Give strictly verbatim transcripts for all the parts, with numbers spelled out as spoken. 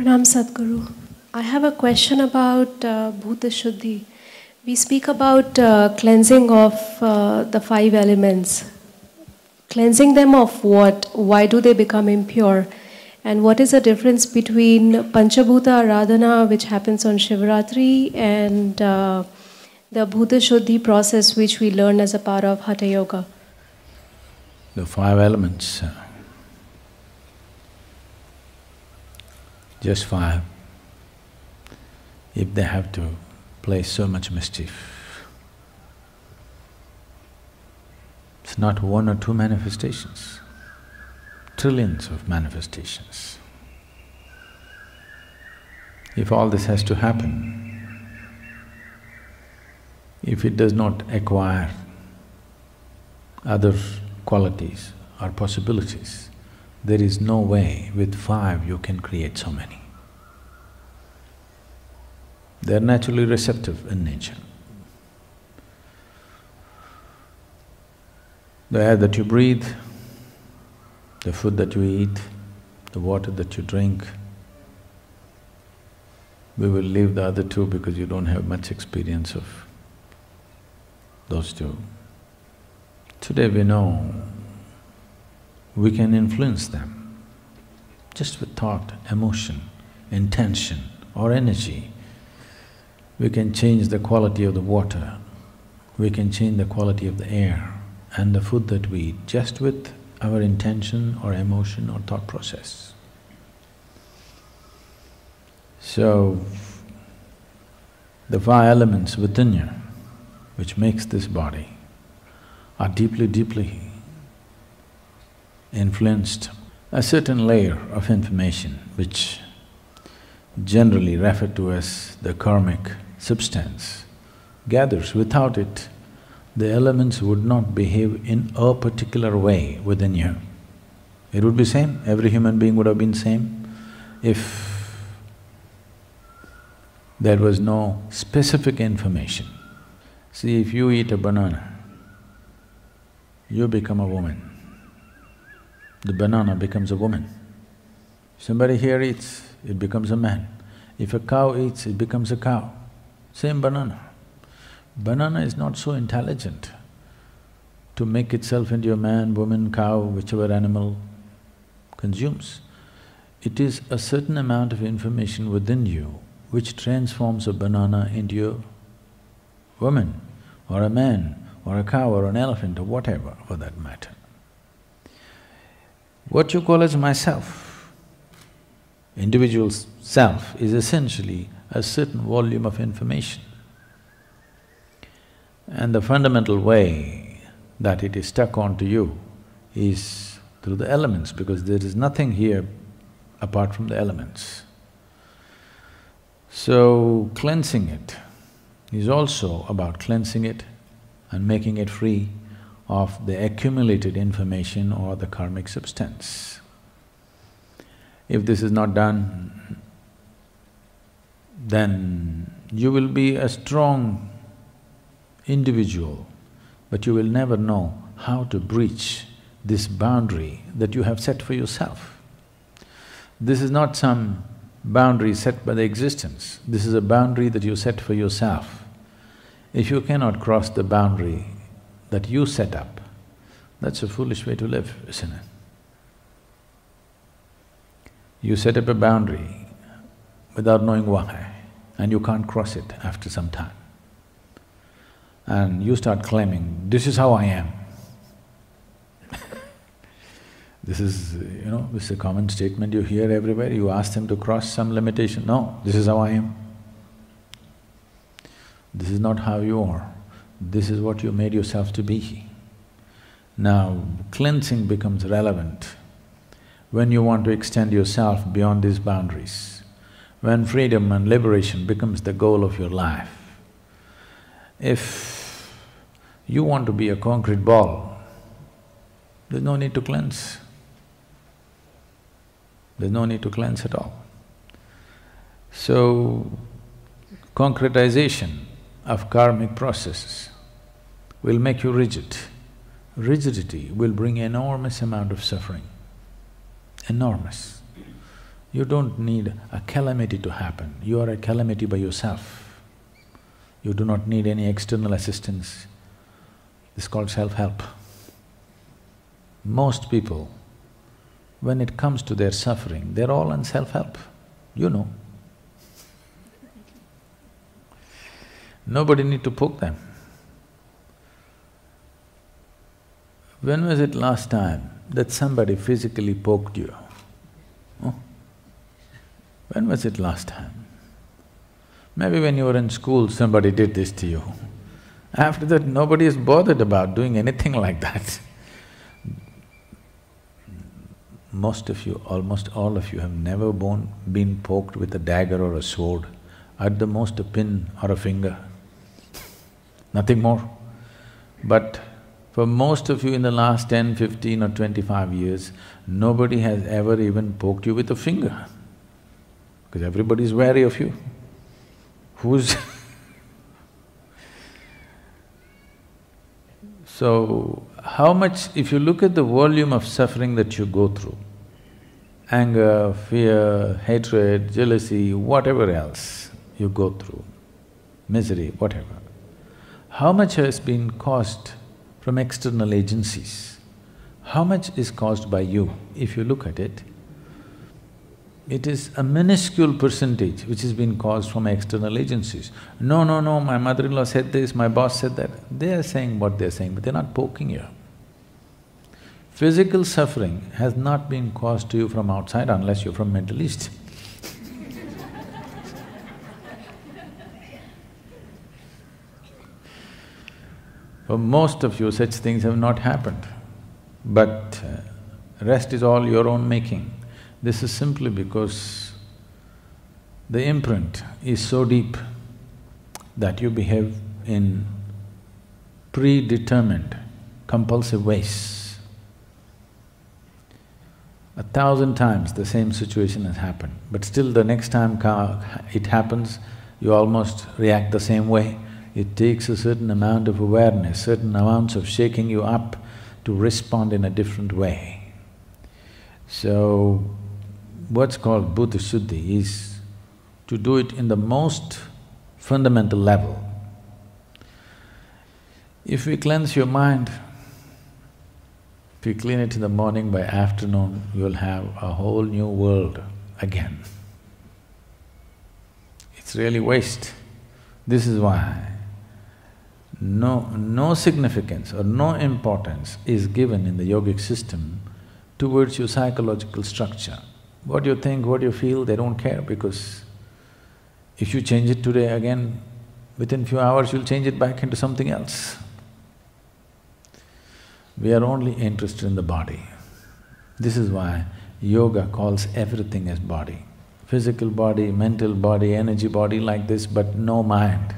Pranam Sadhguru. I have a question about uh, Bhuta Shuddhi. We speak about uh, cleansing of uh, the five elements. Cleansing them of what? Why do they become impure? And what is the difference between Panchabhuta Aradhana, which happens on Shivaratri, and uh, the Bhuta Shuddhi process, which we learn as a part of Hatha Yoga? The five elements, just five, if they have to play so much mischief. It's not one or two manifestations, trillions of manifestations. If all this has to happen, if it does not acquire other qualities or possibilities, there is no way with five you can create so many. They are naturally receptive in nature. The air that you breathe, the food that you eat, the water that you drink. We will leave the other two because you don't have much experience of those two. Today we know we can influence them just with thought, emotion, intention or energy. We can change the quality of the water, we can change the quality of the air and the food that we eat just with our intention or emotion or thought process. So, the five elements within you, which makes this body, are deeply, deeply influenced a certain layer of information which generally referred to as the karmic substance gathers. Without it, the elements would not behave in a particular way within you. It would be same, every human being would have been same if there was no specific information. See, if you eat a banana, you become a woman. The banana becomes a woman. Somebody here eats, it becomes a man. If a cow eats, it becomes a cow. Same banana. Banana is not so intelligent to make itself into a man, woman, cow, whichever animal consumes. It is a certain amount of information within you which transforms a banana into a woman or a man or a cow or an elephant or whatever for that matter. What you call as myself, individual self is essentially a certain volume of information. And the fundamental way that it is stuck onto you is through the elements, because there is nothing here apart from the elements. So, cleansing it is also about cleansing it and making it free of the accumulated information or the karmic substance. If this is not done, then you will be a strong individual, but you will never know how to breach this boundary that you have set for yourself. This is not some boundary set by the existence, this is a boundary that you set for yourself. If you cannot cross the boundary that you set up, that's a foolish way to live, isn't it? You set up a boundary without knowing why, and you can't cross it after some time. And you start claiming, this is how I am. This is, you know, this is a common statement you hear everywhere. You ask them to cross some limitation, no, this is how I am. This is not how you are, this is what you made yourself to be. Now, cleansing becomes relevant when you want to extend yourself beyond these boundaries, when freedom and liberation becomes the goal of your life. If you want to be a concrete ball, there's no need to cleanse. There's no need to cleanse at all. So, concretization of karmic processes will make you rigid. Rigidity will bring enormous amount of suffering, enormous. You don't need a calamity to happen, you are a calamity by yourself. You do not need any external assistance. It's called self-help. Most people, when it comes to their suffering, they're all on self-help, you know. Nobody need to poke them. When was it last time that somebody physically poked you? Oh? When was it last time? Maybe when you were in school, somebody did this to you. After that, nobody is bothered about doing anything like that. Most of you, almost all of you have never been poked with a dagger or a sword, at the most a pin or a finger, nothing more. But for most of you in the last ten, fifteen or twenty-five years, nobody has ever even poked you with a finger, because everybody is wary of you. Who's So, how much… if you look at the volume of suffering that you go through, anger, fear, hatred, jealousy, whatever else you go through, misery, whatever, how much has been caused from external agencies? How much is caused by you? If you look at it, it is a minuscule percentage which has been caused from external agencies. No, no, no, my mother-in-law said this, my boss said that. They are saying what they're saying, but they're not poking you. Physical suffering has not been caused to you from outside unless you're from Middle East. For most of you, such things have not happened, but rest is all your own making. This is simply because the imprint is so deep that you behave in predetermined, compulsive ways. A thousand times the same situation has happened, but still the next time it happens, you almost react the same way. It takes a certain amount of awareness, certain amounts of shaking you up to respond in a different way. So, what's called Bhuta Shuddhi is to do it in the most fundamental level. If we cleanse your mind, if you clean it in the morning, by afternoon you'll have a whole new world again. It's really waste. This is why no… no significance or no importance is given in the yogic system towards your psychological structure. What you think, what you feel, they don't care, because if you change it today, again, within few hours you'll change it back into something else. We are only interested in the body. This is why yoga calls everything as body. Physical body, mental body, energy body like this, but no mind.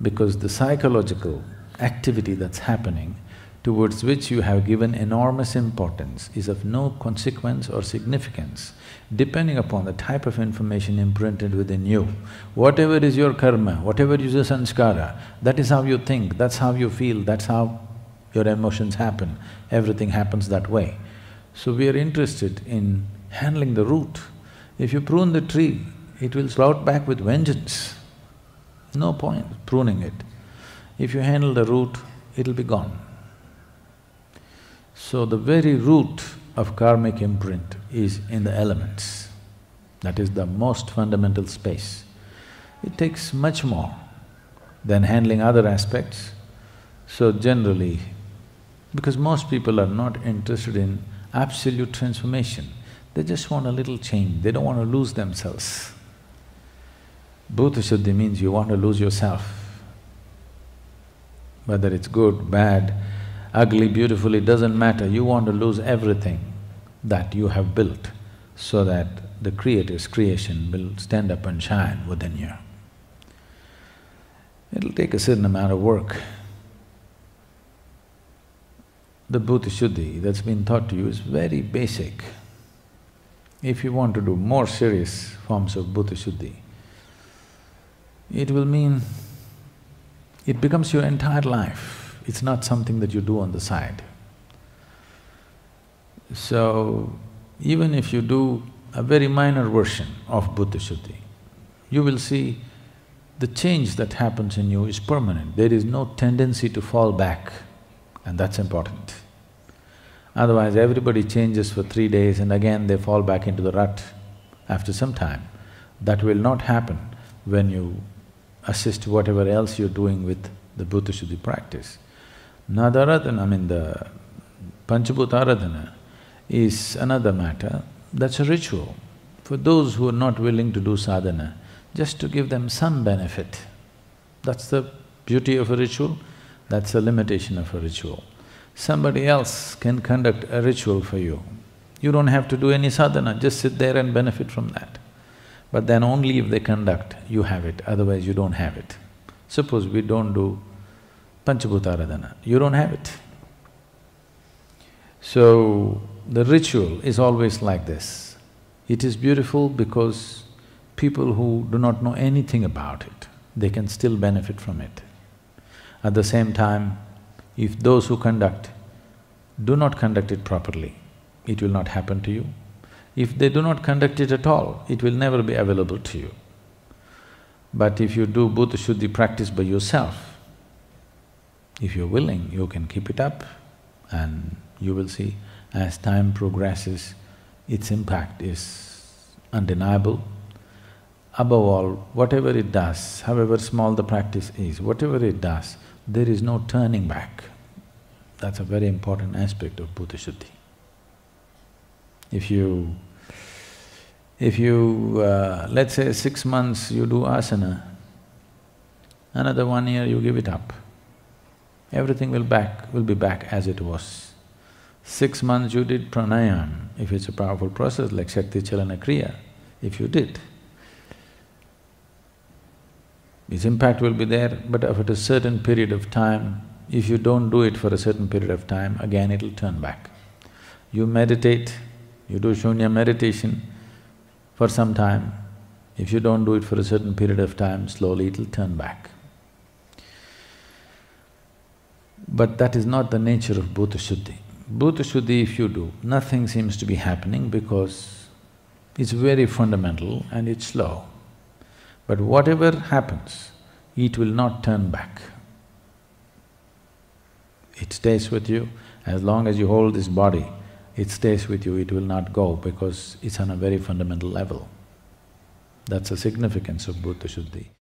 Because the psychological activity that's happening, towards which you have given enormous importance, is of no consequence or significance, depending upon the type of information imprinted within you. Whatever is your karma, whatever is your sanskara, that is how you think, that's how you feel, that's how your emotions happen, everything happens that way. So we are interested in handling the root. If you prune the tree, it will sprout back with vengeance. No point pruning it. If you handle the root, it'll be gone. So the very root of karmic imprint is in the elements. That is the most fundamental space. It takes much more than handling other aspects. So generally, because most people are not interested in absolute transformation, they just want a little change, they don't want to lose themselves. Bhuta Shuddhi means you want to lose yourself. Whether it's good, bad, ugly, beautiful, it doesn't matter, you want to lose everything that you have built, so that the Creator's creation will stand up and shine within you. It'll take a certain amount of work. The Bhuta Shuddhi that's been taught to you is very basic. If you want to do more serious forms of Bhuta Shuddhi, it will mean it becomes your entire life. It's not something that you do on the side. So, even if you do a very minor version of Bhuta Shuddhi, you will see the change that happens in you is permanent. There is no tendency to fall back, and that's important. Otherwise, everybody changes for three days and again they fall back into the rut after some time. That will not happen when you assist whatever else you're doing with the Bhuta Shuddhi practice. Nadharadhana, I mean the Panchabhuta Aradhana is another matter, that's a ritual. For those who are not willing to do sadhana, just to give them some benefit. That's the beauty of a ritual, that's the limitation of a ritual. Somebody else can conduct a ritual for you. You don't have to do any sadhana, just sit there and benefit from that. But then only if they conduct, you have it, otherwise you don't have it. Suppose we don't do Panchabhuta Aradhana, you don't have it. So, the ritual is always like this. It is beautiful because people who do not know anything about it, they can still benefit from it. At the same time, if those who conduct do not conduct it properly, it will not happen to you. If they do not conduct it at all, it will never be available to you. But if you do Bhuta Shuddhi practice by yourself, if you're willing, you can keep it up, and you will see as time progresses, its impact is undeniable. Above all, whatever it does, however small the practice is, whatever it does, there is no turning back. That's a very important aspect of Bhuta Shuddhi. If you… if you… Uh, let's say six months you do asana, another one year you give it up, everything will back… will be back as it was. Six months you did pranayama, if it's a powerful process like Shakti Chalana Kriya, if you did, its impact will be there, but after a certain period of time, if you don't do it for a certain period of time, again it'll turn back. You meditate, you do shunya meditation for some time, if you don't do it for a certain period of time, slowly it'll turn back. But that is not the nature of Bhuta Shuddhi. Bhuta Shuddhi, if you do, nothing seems to be happening because it's very fundamental and it's slow. But whatever happens, it will not turn back. It stays with you. As long as you hold this body, it stays with you, it will not go because it's on a very fundamental level. That's the significance of Bhuta Shuddhi.